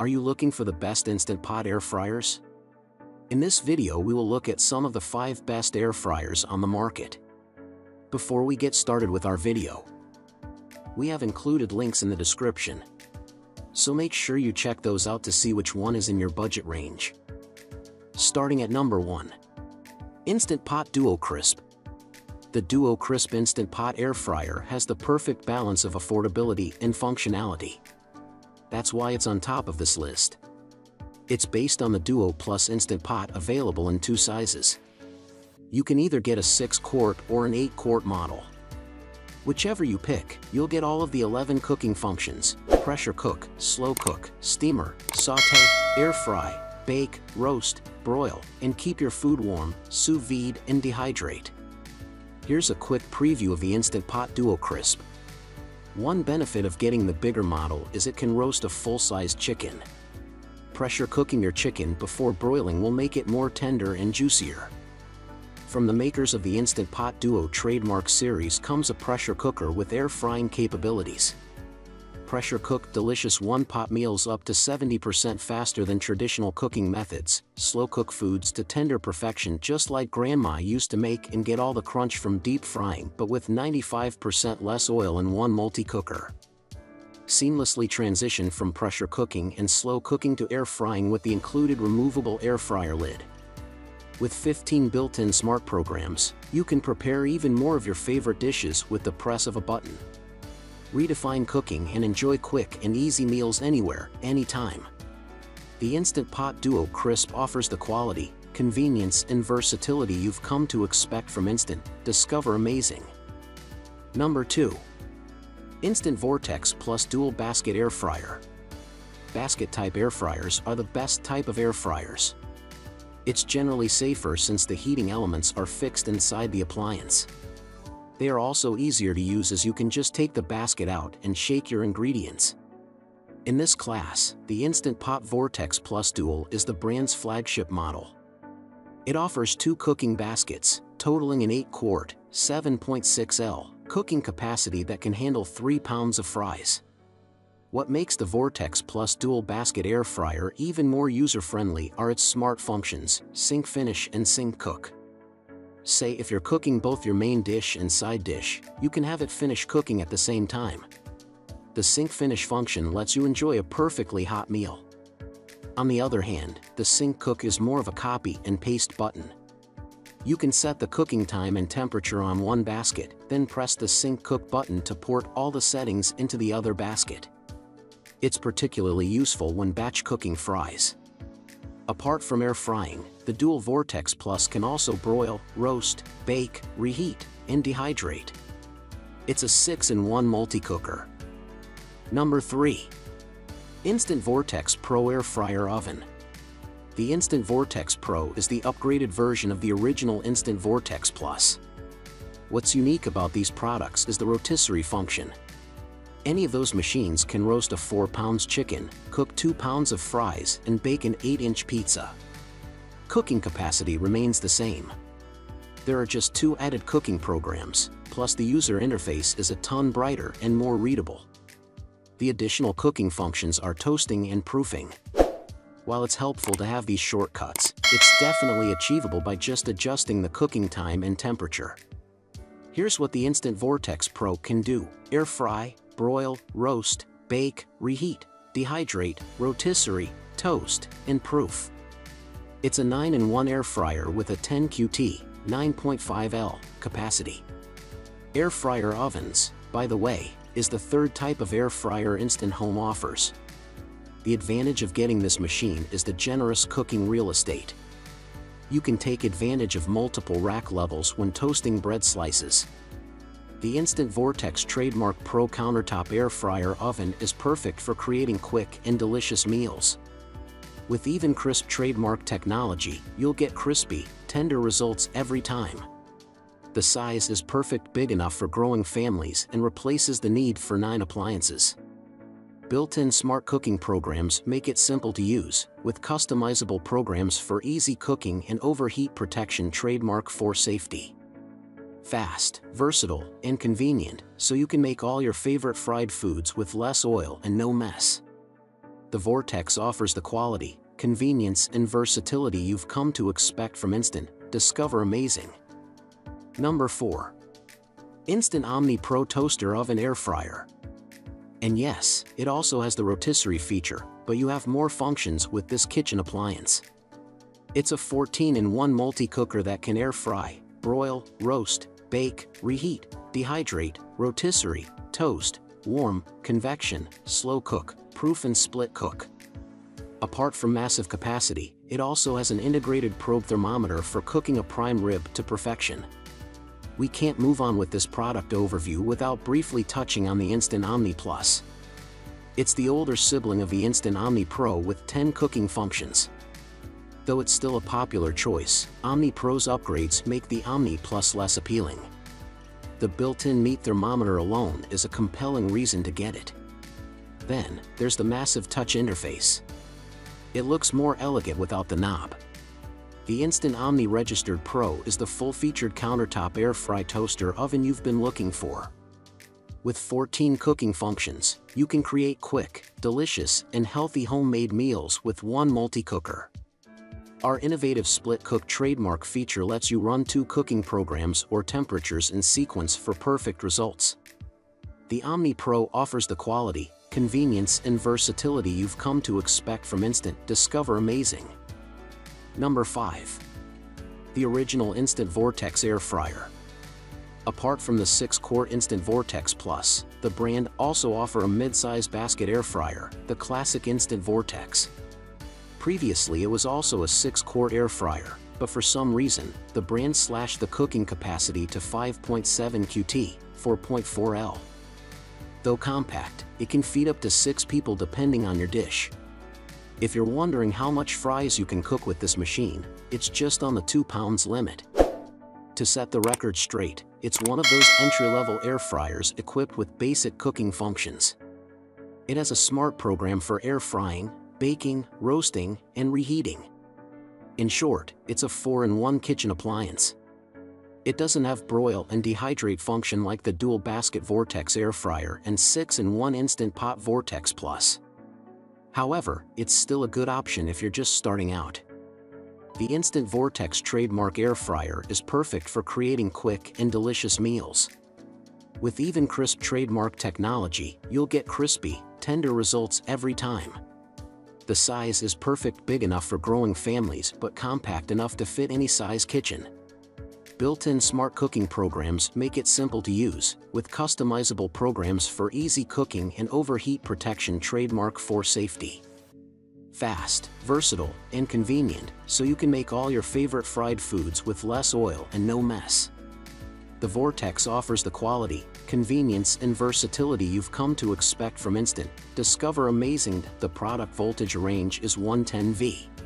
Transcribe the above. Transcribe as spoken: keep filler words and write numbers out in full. Are you looking for the best Instant Pot air fryers? In this video we will look at some of the five best air fryers on the market. Before we get started with our video, we have included links in the description, so make sure you check those out to see which one is in your budget range. Starting at number one. Instant Pot Duo Crisp. The Duo Crisp Instant Pot air fryer has the perfect balance of affordability and functionality. That's why it's on top of this list. It's based on the Duo Plus Instant Pot, available in two sizes. You can either get a six quart or an eight quart model. Whichever you pick, you'll get all of the eleven cooking functions: pressure cook, slow cook, steamer, saute, air fry, bake, roast, broil, and keep your food warm, sous vide, and dehydrate. Here's a quick preview of the Instant Pot Duo Crisp. One benefit of getting the bigger model is it can roast a full-size chicken. Pressure cooking your chicken before broiling will make it more tender and juicier. From the makers of the Instant Pot Duo trademark series comes a pressure cooker with air frying capabilities. Pressure cooked delicious one-pot meals up to seventy percent faster than traditional cooking methods, slow cook foods to tender perfection just like grandma used to make, and get all the crunch from deep frying but with ninety-five percent less oil in one multi-cooker. Seamlessly transition from pressure cooking and slow cooking to air frying with the included removable air fryer lid. With fifteen built-in smart programs, you can prepare even more of your favorite dishes with the press of a button. Redefine cooking and enjoy quick and easy meals anywhere, anytime. The Instant Pot Duo Crisp offers the quality, convenience, and versatility you've come to expect from Instant. Discover amazing. Number two. Instant Vortex Plus Dual Basket Air Fryer. Basket-type air fryers are the best type of air fryers. It's generally safer since the heating elements are fixed inside the appliance. They are also easier to use as you can just take the basket out and shake your ingredients. In this class, the Instant Pot Vortex Plus Dual is the brand's flagship model. It offers two cooking baskets, totaling an eight quart, seven point six liter, cooking capacity that can handle three pounds of fries. What makes the Vortex Plus Dual Basket Air Fryer even more user-friendly are its smart functions: sync finish and sync cook. Say if you're cooking both your main dish and side dish, you can have it finish cooking at the same time. The sync finish function lets you enjoy a perfectly hot meal. On the other hand, the sync cook is more of a copy and paste button. You can set the cooking time and temperature on one basket, then press the sync cook button to port all the settings into the other basket. It's particularly useful when batch cooking fries. Apart from air frying, the Dual Vortex Plus can also broil, roast, bake, reheat, and dehydrate. It's a six in one multi-cooker. Number three. Instant Vortex Pro Air Fryer Oven. The Instant Vortex Pro is the upgraded version of the original Instant Vortex Plus. What's unique about these products is the rotisserie function. Any of those machines can roast a four pound chicken, cook two pounds of fries, and bake an eight inch pizza. Cooking capacity remains the same. There are just two added cooking programs, plus the user interface is a ton brighter and more readable. The additional cooking functions are toasting and proofing. While it's helpful to have these shortcuts, it's definitely achievable by just adjusting the cooking time and temperature. Here's what the Instant Vortex Pro can do: air fry, broil, roast, bake, reheat, dehydrate, rotisserie, toast, and proof. It's a nine in one air fryer with a ten Q T, nine point five liter capacity. Air fryer ovens, by the way, is the third type of air fryer Instant Home offers. The advantage of getting this machine is the generous cooking real estate. You can take advantage of multiple rack levels when toasting bread slices. The Instant Vortex Trademark Pro Countertop Air Fryer Oven is perfect for creating quick and delicious meals. With Even Crisp trademark technology, you'll get crispy, tender results every time. The size is perfect, big enough for growing families, and replaces the need for nine appliances. Built-in smart cooking programs make it simple to use, with customizable programs for easy cooking and overheat protection, trademark for safety. Fast, versatile, and convenient, so you can make all your favorite fried foods with less oil and no mess. the Vortex offers the quality, convenience and versatility you've come to expect from Instant. Discover amazing. Number four. Instant Omni Pro Toaster Oven Air Fryer. And yes, it also has the rotisserie feature, but you have more functions with this kitchen appliance. It's a fourteen in one multi-cooker that can air fry, broil, roast, bake, reheat, dehydrate, rotisserie, toast, warm, convection, slow cook, proof and split cook. Apart from massive capacity, it also has an integrated probe thermometer for cooking a prime rib to perfection. We can't move on with this product overview without briefly touching on the Instant Omni Plus. It's the older sibling of the Instant Omni Pro with ten cooking functions. Though it's still a popular choice, Omni Pro's upgrades make the Omni Plus less appealing. The built-in meat thermometer alone is a compelling reason to get it. Then, there's the massive touch interface. It looks more elegant without the knob. The Instant Omni Registered Pro is the full-featured countertop air fry toaster oven you've been looking for. With fourteen cooking functions, you can create quick, delicious, and healthy homemade meals with one multi-cooker. Our innovative split cook trademark feature lets you run two cooking programs or temperatures in sequence for perfect results. The Omni Pro offers the quality, convenience, and versatility you've come to expect from Instant. Discover amazing. Number five. The original Instant Vortex Air Fryer. Apart from the six-quart Instant Vortex Plus, the brand also offers a mid-size basket air fryer, the classic Instant Vortex. Previously it was also a six-quart air fryer, but for some reason, the brand slashed the cooking capacity to five point seven kilograms, four point four pounds. Though compact, it can feed up to six people depending on your dish. If you're wondering how much fries you can cook with this machine, it's just on the two pound limit. To set the record straight, it's one of those entry-level air fryers equipped with basic cooking functions. It has a smart program for air frying, baking, roasting, and reheating. In short, it's a four in one kitchen appliance. It doesn't have broil and dehydrate function like the dual basket Vortex air fryer and six in one Instant Pot Vortex Plus. However, it's still a good option if you're just starting out. The Instant Vortex trademark air fryer is perfect for creating quick and delicious meals. With Even Crisp trademark technology, you'll get crispy, tender results every time. The size is perfect, big enough for growing families but compact enough to fit any size kitchen. Built-in smart cooking programs make it simple to use, with customizable programs for easy cooking and overheat protection trademark for safety. Fast, versatile, and convenient, so you can make all your favorite fried foods with less oil and no mess. The Vortex offers the quality, convenience, and versatility you've come to expect from Instant. Discover amazing. The product voltage range is one hundred ten volts.